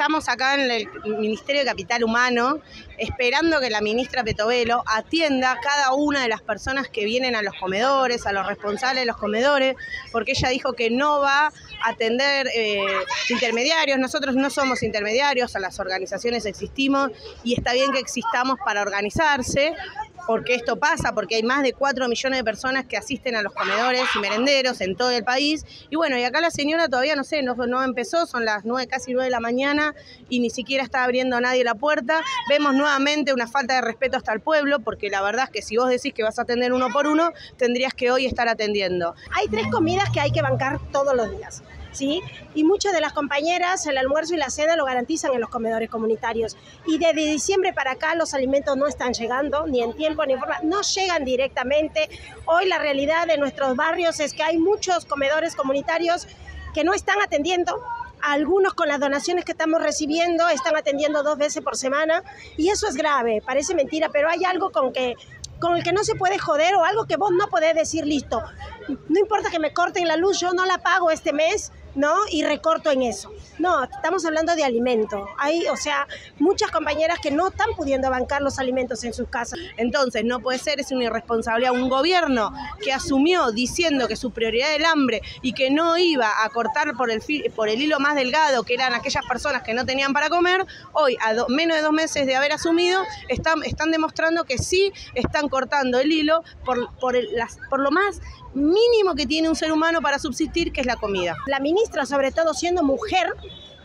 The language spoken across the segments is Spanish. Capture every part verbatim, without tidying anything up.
Estamos acá en el Ministerio de Capital Humano esperando que la ministra Petovelo atienda a cada una de las personas que vienen a los comedores, a los responsables de los comedores, porque ella dijo que no va a atender eh, intermediarios. Nosotros no somos intermediarios, a las organizaciones existimos y está bien que existamos para organizarse, porque esto pasa, porque hay más de cuatro millones de personas que asisten a los comedores y merenderos en todo el país. Y bueno, y acá la señora todavía, no sé, no, no empezó, son las nueve, casi nueve de la mañana y ni siquiera está abriendo nadie la puerta. Vemos nuevamente una falta de respeto hasta el pueblo, porque la verdad es que si vos decís que vas a atender uno por uno, tendrías que hoy estar atendiendo. Hay tres comidas que hay que bancar todos los días, ¿sí? Y muchas de las compañeras el almuerzo y la cena lo garantizan en los comedores comunitarios. Y desde diciembre para acá los alimentos no están llegando, ni en tiempo ni en forma, no llegan directamente. Hoy la realidad de nuestros barrios es que hay muchos comedores comunitarios que no están atendiendo. Algunos con las donaciones que estamos recibiendo están atendiendo dos veces por semana y eso es grave, parece mentira, pero hay algo con que... con el que no se puede joder o algo que vos no podés decir, listo, no importa que me corten la luz, yo no la pago este mes, ¿no? Y recorto en eso. No, estamos hablando de alimento. Hay, o sea, muchas compañeras que no están pudiendo bancar los alimentos en sus casas. Entonces, no puede ser, es una irresponsabilidad. Un gobierno que asumió diciendo que su prioridad era el hambre y que no iba a cortar por el, por el hilo más delgado, que eran aquellas personas que no tenían para comer, hoy, a do, menos de dos meses de haber asumido, están, están demostrando que sí están cortando el hilo por, por, el, las, por lo más mínimo que tiene un ser humano para subsistir, que es la comida. La ministra, sobre todo siendo mujer,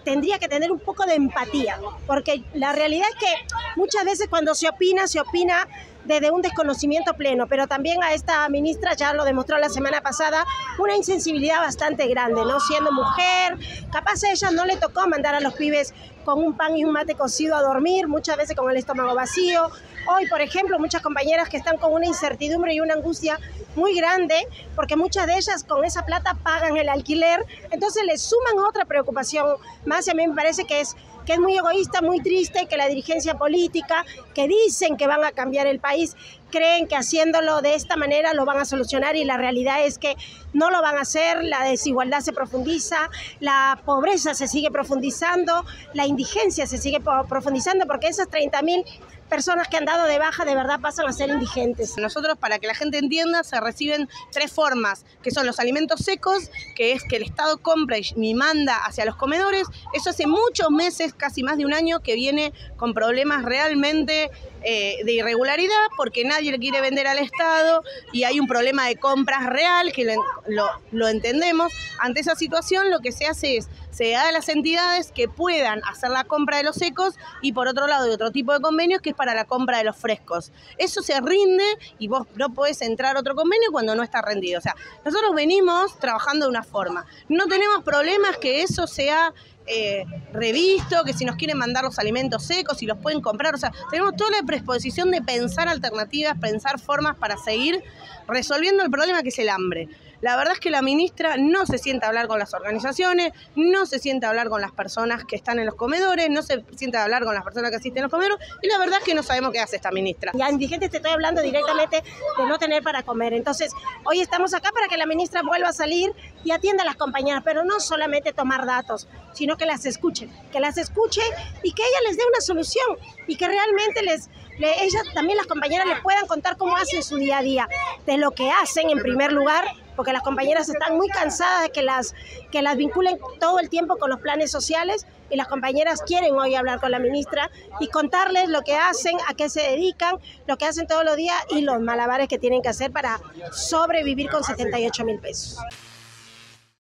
tendría que tener un poco de empatía, porque la realidad es que muchas veces cuando se opina, se opina desde un desconocimiento pleno, pero también a esta ministra, ya lo demostró la semana pasada, una insensibilidad bastante grande, ¿no? Siendo mujer, capaz a ella no le tocó mandar a los pibes con un pan y un mate cocido a dormir, muchas veces con el estómago vacío. Hoy, por ejemplo, muchas compañeras que están con una incertidumbre y una angustia muy grande, porque muchas de ellas con esa plata pagan el alquiler, entonces le suman otra preocupación más. Y a mí me parece que es, que es muy egoísta, muy triste, que la dirigencia política, que dicen que van a cambiar el país, creen que haciéndolo de esta manera lo van a solucionar, y la realidad es que no lo van a hacer. La desigualdad se profundiza, la pobreza se sigue profundizando, la indigencia se sigue profundizando, porque esas treinta mil personas que han dado de baja de verdad pasan a ser indigentes. Nosotros, para que la gente entienda, se reciben tres formas, que son los alimentos secos, que es que el Estado compra y manda hacia los comedores. Eso hace muchos meses, casi más de un año, que viene con problemas realmente eh, de irregularidad, porque nadie le quiere vender al Estado y hay un problema de compras real, que lo, lo, lo entendemos. Ante esa situación lo que se hace es, se da a las entidades que puedan hacer la compra de los secos, y por otro lado hay otro tipo de convenios que es para la compra de los frescos. Eso se rinde y vos no podés entrar a otro convenio cuando no está rendido. O sea, nosotros venimos trabajando de una forma. No tenemos problemas que eso sea Eh, revisto, que si nos quieren mandar los alimentos secos, si los pueden comprar. O sea, tenemos toda la predisposición de pensar alternativas, pensar formas para seguir resolviendo el problema que es el hambre. La verdad es que la ministra no se sienta a hablar con las organizaciones, no se sienta a hablar con las personas que están en los comedores, no se sienta a hablar con las personas que asisten a los comedores, y la verdad es que no sabemos qué hace esta ministra. Ya indigentes te estoy hablando directamente de no tener para comer. Entonces, hoy estamos acá para que la ministra vuelva a salir y atienda a las compañeras, pero no solamente tomar datos, sino que las escuchen, que las escuche y que ella les dé una solución, y que realmente les, le, ellas también, las compañeras, les puedan contar cómo hacen su día a día, de lo que hacen en primer lugar, porque las compañeras están muy cansadas de que las, que las vinculen todo el tiempo con los planes sociales, y las compañeras quieren hoy hablar con la ministra y contarles lo que hacen, a qué se dedican, lo que hacen todos los días y los malabares que tienen que hacer para sobrevivir con setenta y ocho mil pesos.